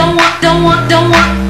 don't want